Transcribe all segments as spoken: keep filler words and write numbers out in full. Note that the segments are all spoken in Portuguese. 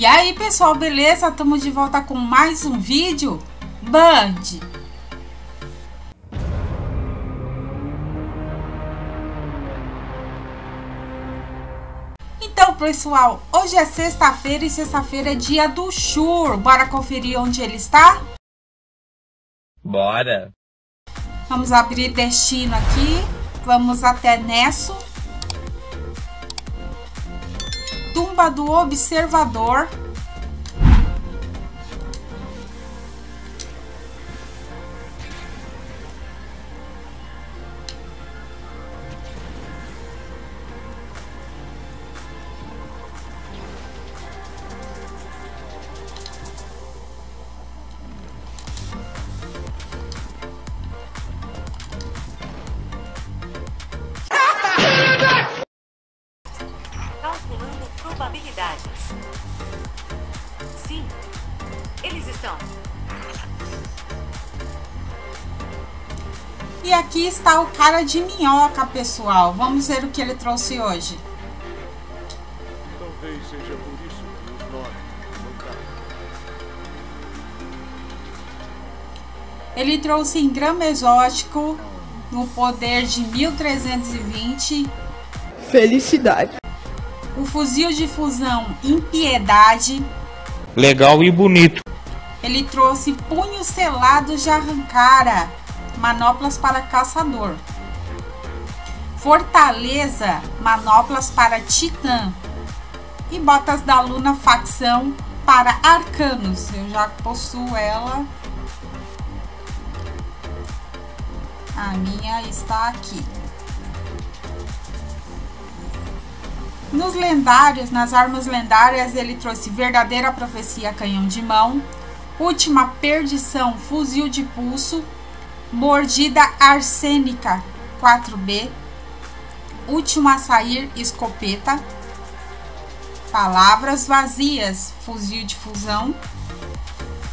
E aí pessoal, beleza? Estamos de volta com mais um vídeo Band. Então pessoal, hoje é sexta-feira e sexta-feira é dia do Xur. Bora conferir onde ele está? Bora! Vamos abrir destino aqui. Vamos até Nesso. Tumba do Observador. Sim, eles estão. E aqui está o cara de minhoca, pessoal. Vamos ver o que ele trouxe hoje. Talvez seja por isso que os nomes não caem. Ele trouxe Engrama exótico no poder de mil trezentos e vinte. Felicidade. O Fuzil de Fusão Impiedade. Legal e bonito. Ele trouxe Punho Selado de Arrancara, manoplas para Caçador. Fortaleza, manoplas para Titã. E Botas da Luna Facção para Arcanos. Eu já possuo ela. A minha está aqui. Nos lendários, nas armas lendárias, ele trouxe Verdadeira Profecia, canhão de mão, Última Perdição, fuzil de pulso, Mordida Arsênica, quatro B, Última a Sair, escopeta, Palavras Vazias, fuzil de fusão,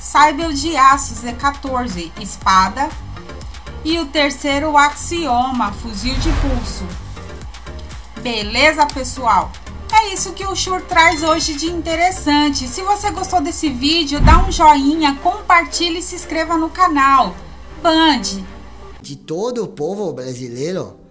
Sabre de Aço, Z quatorze, espada, e o Terceiro Axioma, fuzil de pulso. Beleza, pessoal? É isso que o Xur traz hoje de interessante. Se você gostou desse vídeo, dá um joinha, compartilhe e se inscreva no canal. Band! De todo o povo brasileiro.